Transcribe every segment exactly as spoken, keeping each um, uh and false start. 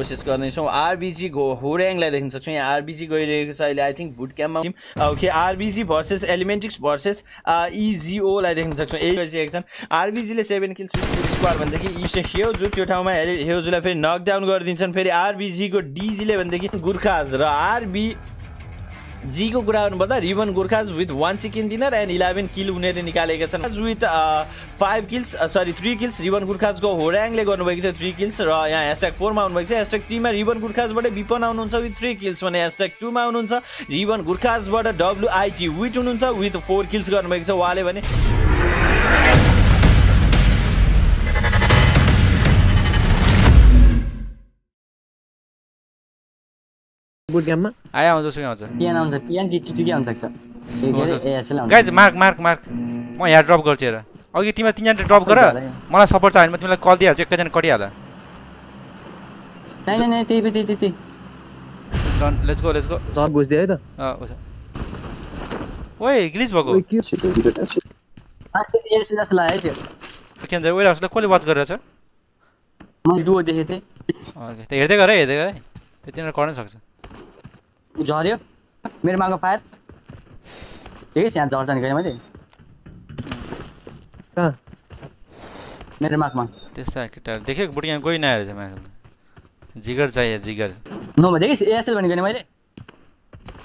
कोशिश गर्दैछौं। आरबीजी होराङलाई देख्न सक्छौं, यहाँ आरबीजी गइरहेको छ अहिले। आई थिंक बुट क्याम्पमा team okay RBG versus एलिमेन्ट्रिक्स versus इजीओ लाई देख्न सक्छौं। ए गरिरहेछन् आरबीजी ले सेभेन किल्स विथ स्क्वाड भन्दै कि इसे हेउजु त्यो ठाउँमा हेउजुलाई फेरि नकडाउन गरिदिन्छन्। फेरि आरबीजी को डीजी ले भन्दै कि गुरखाज र आरबी जी को कुरा गर्नुपर्दा Ribbon Gorkhas with one chicken dinner and eleven kill उनीहरूले निकालेका छन्। With five kills sorry three kills Ribbon Gorkhas को होराङले गर्नुभएको थियो थ्री किल्स। र यहाँ हैशटैग फोर में आउनुभएको छ, हैशटैग थ्री में रिबन गोर्खाजबाट विपन आउनुहुन्छ विथ थ्री किल्स भने हैशटैग टू में आउनुहुन्छ रिबन गोर्खाजबाट डब्लुआईटी विट हुनुहुन्छ विथ फोर किल्स गर्नुभएको छ उहाँले। भने बुट गेम मा आया हुन्छ सुन हुन्छ पिएन आउँछ पिएन टिटी के आउन सक्छ के गरे एएसएल आउँछ। गाइस मार्क मार्क मार्क म यहाँ ड्रप गर्छु हेर। अघि तिमी तीन जना ड्रप गर, मलाई सपोर्ट चाहिन, म तिमीलाई कल दिइहाल्छु एक जना कटिहाल्दा। नाइ नाइ नाइ त्यही पे त्यही त्यही done let's go let's go done बुझ्दै है त। ओए ग्लिच भएको आ त्यो एएसएल जस लाए त्यो के हुन्छ ओए रासले कोले वाच गरिरहेछ। म डुओ देखे थिए ओके त हेर्दै गरे हेर्दै गरे त्यतिन गर्न सक्छ। झर्यो मिरामाका फायर ठिकै छ, यहाँ झर्छ नि गरे मैले कहाँ मिरामाकामा त्यस्ता केटा देखेको बुट यहाँ गइ नआएर छ। मलाई जिगर चाहियो जिगर नभए देखेस एएसएल भनि गरे मैले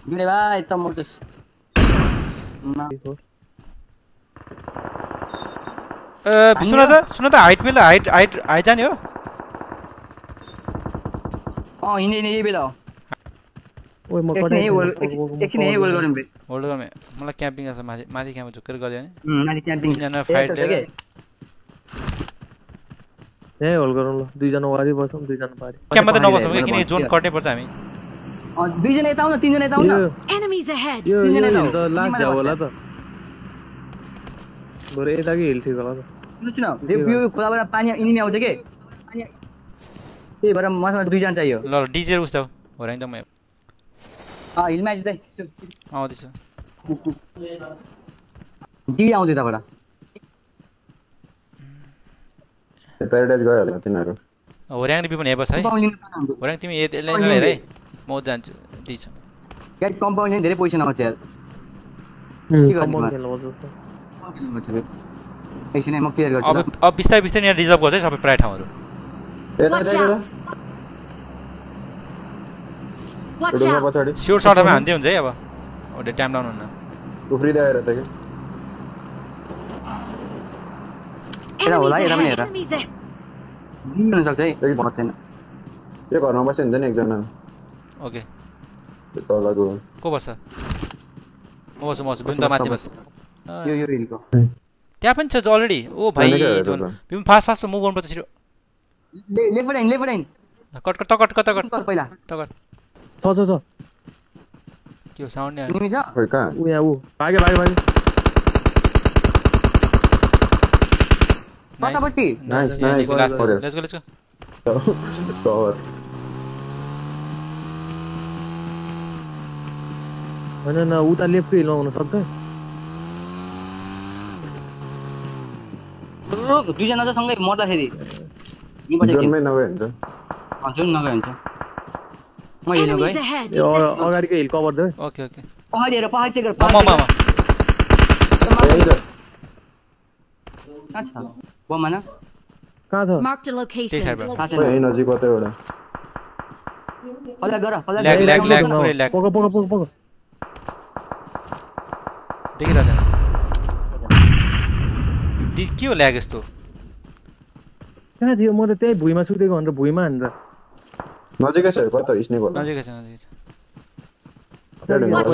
गरे भाइ त मर्दैछ ए सुन त सुन त हाइट बेला हाइट हाइट हाइ जाने हो। अँ हिँड्ने हिँड्ने बेला हो। ओए म कतै एकछिन यही होल्ड गरौँ बे होल्ड गरौँ। मलाई क्याम्पिङ आछ माथि माथि क्याम्प झुकेर गर्दियो नि माथि क्याम्पिङ जना फाइट ले ए होल्ड गरौँ ल। दुई जना वारी बसौँ दुई जना पारी क्याम्प मात्र नबसौँ किन जोन कट्नै पर्छ हामी। अ दुई जना यता आउन तीन जना यता आउन एनिमीज अहेड तीन जना आउन त लाग जाऊ होला त बरे यता के हिल ठीक होला त। सुन्नुस् न देब्यो खोलाबाट पानी एनिमी आउँछ के पानी ए भरा मसँग दुई जना चाहियो ल ल डीजे उस्ताउ होराङ त म आ हिल मैच दे आउँदै छ डी आउँदै तबाट प्याराडाइज गयो होला तिनीहरु। होराङ नि पनि हेबस है होराङ तिमी ए लाइन हेर है म जान्छु डी छ। गाइस कम्पाउन्ड नि धेरै पोजिसन आउँछ यार के गर्ने म खेल्नु हुन्छ एकछिन म क्लियर गर्छु। अब अब बिस्तारै बिस्तारै यहाँ रिजर्भ गर्छ है सबै प्राय ठाउँहरु। ए दाइ स्योर शॉट में हान्दै हुन्छ है। अब ओडे टाइम डाउन हुन्न उफ्री दाएर त के एला होला एला पनि हेर दिनु सक्छ है एक भन्छ हैन के घरमा बस्यो हुन्छ नि एकजना। ओके त लागो को बस्छ म बस्छु म बस्छु बिन्दा माथि बस्छ यो यो हिलको त्यहाँ पनि छ अलरेडी। ओ भाइ बिम फास्ट फास्ट मुभ गर्नुपर्छ छिटो left line left line cut cut cut cut cut पहिला कट छ छ छ त्यो साउन्ड आयो तिमी छ ओइ का उ या उ भागे भागे भागे फटाफटी nice nice let's go let's go cover हैन न उता लेफ्ट हिल आउन सक्छ दुई जना सँगै मर्दाखेरि निबाट के जन्मै नभए हुन्छ हजुर नभए हुन्छ म हिँड्नु गए यो अगाडिको हिल कभर दे। ओके ओके पहाडी हेर पहाड चेक गर म म कहाँ छ बम माना कहाँ छ मार्क द लोकेसन कहाँ छ ए नजिक कतै एउटा होला गर होला ल्याग ल्याग ल्याग पुरै ल्याग पक पक पक पक देखिराछ दि के हो ल्याग यस्तो कहाँ थियो म त त्यही भुइँमा सुतेको भनेर भुइँमा हान्दा नजिकै छ कता स्नेक होला नजिकै छ नजिकै छ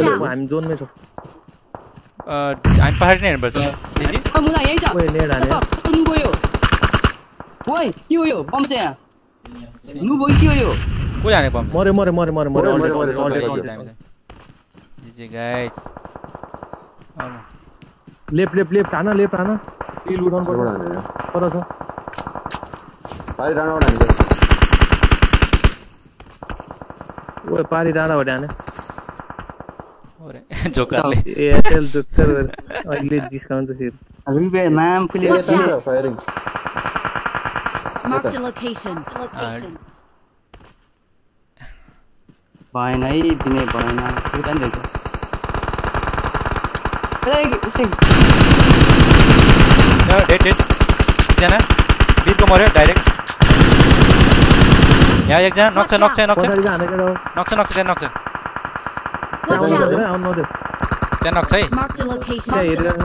हामी जोन मै छ अ हामी पहाडी नेर पर्छ दिदी मुला यही छ ओए नेड हाने नु गयो ओए के हो यो बम चाहिँ यहाँ नु भयो के हो यो को हाने बम मरे मरे मरे मरे मरे अलरेडी अलरेडी हामीलाई दिदी गाइस आउन लेफ्ट लेफ्ट लेफ्ट हाना लेफ्ट हाना हिल उठाउन पर्छ पर छ भाइ राणा उठाइन्छ ओए पारी डाडा भड्याने ओरे जोकरले एएसएल जोकर अहिले डिस्काउन्ट छ फेरि रुपे नाम फुले firing mark the location Buying I didn't buy now. You can do it. No, it did. Jana, beat come over direct. Yeah, yeah, Jana, knock, knock, knock, knock, knock, knock, knock, knock. Watch out! I don't know this. Then knock, say. Mark the location. Yeah, here.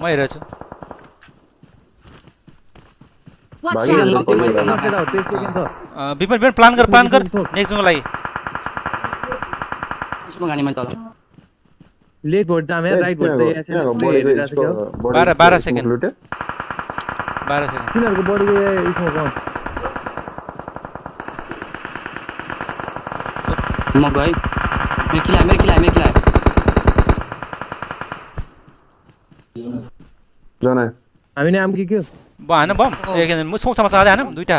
My here. Watch out! Ah, Bipan, Bipan, plan कर, plan कर. Next one लाई. इसमें गानी में चला. Late बोलता है मैं, right बोलता है ऐसे. बारह, बारह सेकंड. बारह सेकंड. किनारे को बोल के इसमें कौन? मगाई. मेरे किला, मेरे किला, मेरे किला. जाना है. अभी नहीं आम की क्यों? बाहर ना बम ये क्या मुझे सोच समझ आ रहा है ना दूसरा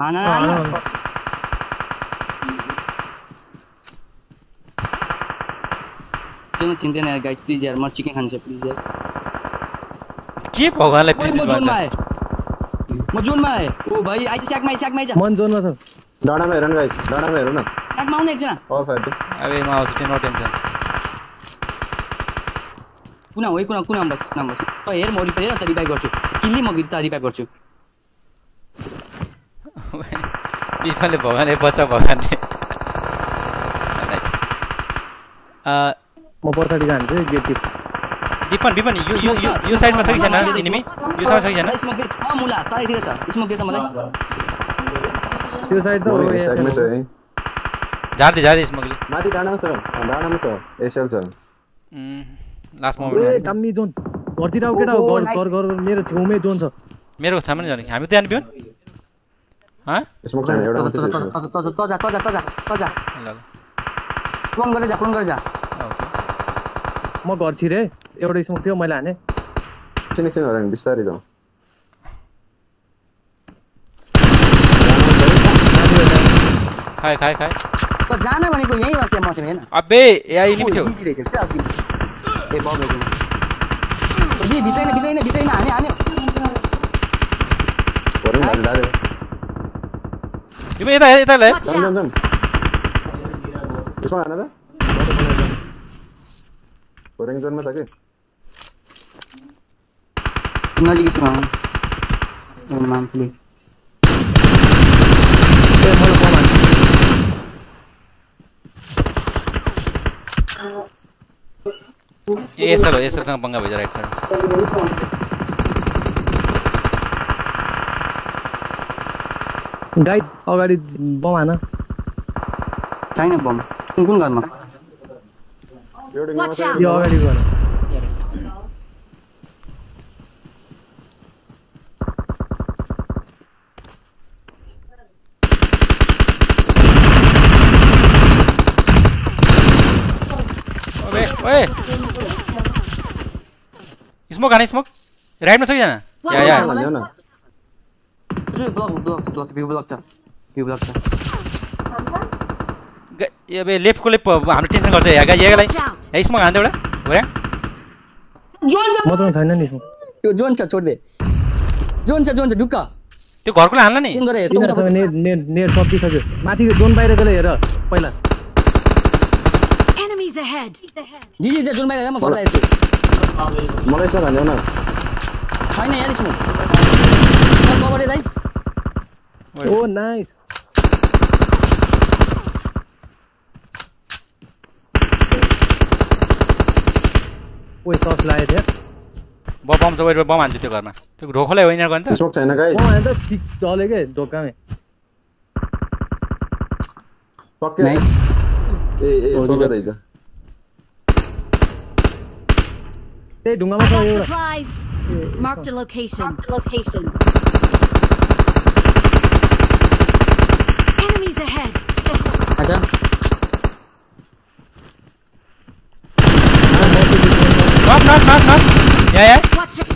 हाँ ना चलो चिंता नहीं गाइस प्लीज यार मत चिकन खाने से प्लीज यार क्या होगा लाइफ में मजून माय मजून माय ओ भाई आज शैक माय शैक माय जा मन जोन ना था डाना में रन गाइस डाना में रो ना शैक माउंट एक जना ऑफ है अबे माउस इतने नो टेंशन कुना वही कुना कुना नंबर्स नंबर्स तो यार मोरी पे यार तारी बैग करचू किल्ली मगिर तारी बैग करचू बीफाले बगाने बचा बगाने अ मोबाइल तारी जान दे गेट की बीपन बीपन यू यू यू यू साइड में सही जाना इनमी यू साइड सही जाना इसमें गेट हाँ मूला साइड ठीक है सर इसमें गेट मतलब यू साइड तो ये साइड में सही जाते जाते इसमें गेट माती डाना सर डाना में सर एशल सर लास्ट मोमेंट में कम नहीं जोन गर्ती राव केटा गर गर गर मेरो छेउमै जोन छ मेरो छामा जाने हामी त यान बिउन ह स्मोक छैन एउटा मात्र त त त जा त जा त जा त जा ल ल फोन गरे जा फोन गरे जा म गर्छु रे एउटा स्मोक थियो मैले हाने सिनेक्सन गराङ बिस्तारै जाऊ खाइ खाइ खाइ त जान भनेको यही बसे म छैन अबे यही नि थियो ए बम लगे तो ये बिताई ना बिताई ना बिताई ना आने आने और ना डाले ये इधर है इधर ले जम जम जम इसमें आना था औरंग जोन में सके ना जी किसमें हम नाम प्ले ये बोलो बोलो ये ऐसा लो ये ऐसा संग पंगा बजा राइट सर गाइस अगाडि बम आना छैन बम कुन कुन घरमा यो अगाडि घर ओए ओए स्मोक आने स्मोक राइट में सही जाना या या block block block view block छ व्यू ब्लॉक छ ये बे लेफ्ट को लेफ्ट हम टेंशन गर्छ यागा यागालाई ए स्मोक हान्दै एउटा होरा जोन छ म त छैन नि स्मोक त्यो जोन छ छोड्दे जोन छ जोन छ ढुक्क त्यो घरको हान्ला नि के गरे तिम्रो नेट नेट सबै सक्यो माथि जोन बाहिर गले हेर पहिला enemies ahead जी जी जोन बाहिर म घर आएछु मलाई सर हान्यो न छैन यार यसमा कभर राइट ओ नाइस ओइ सस लाए थे ब बम सबै बम हान्छु त्यो घरमा त्यो ढोखोलाई होइन गर्ने त सोक छैन गाइस म त ठीक चले के ढोकामै पक्के ए ए सोले रहेछ Hey, dunga ma chha euta. Mark the location. Mark the location. Enemies ahead. Acha. Knock, knock, knock, knock. Yeah, yeah. Watch it.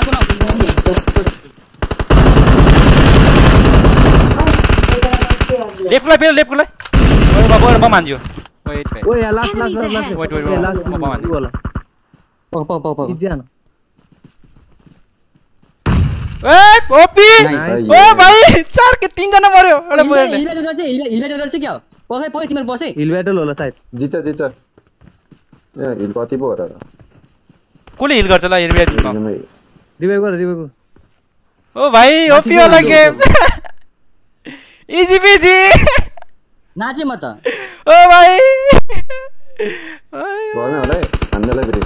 Acha na. Left la, left la. Oi baba, baba manju. Wait, wait. Oi, last, last, last. Wait, wait, wait. Baba manju. पक पक पक पक जान ए OP ओ भाई चार के तीन जना मर्यो एउटा पोइन्ट हिलेर गर्छ हिलेर गर्छ क्या कसै पै तिम्रो बसे हिल ब्याटल होला सायद जित्छ जित्छ ए हिल कति पो हो र कोले हिल गर्छ ल रिभाइभ दिनु रिभाइभ गर रिभाइभ ओ भाइ ओपी वाला गेम इजी पिजी नाचे मत ओ भाइ भर्ने होला है हामीलाई फेरि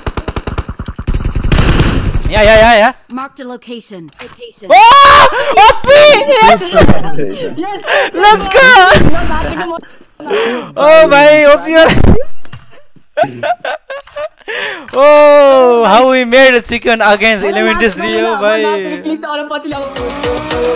Yeah, yeah, yeah, yeah. Marked a location. Location. Oh! Oppie! Yes! Yes! Let's go! Oh, bhai, Oppie! Oh, how we made a chicken against Elementrix Rio, bhai!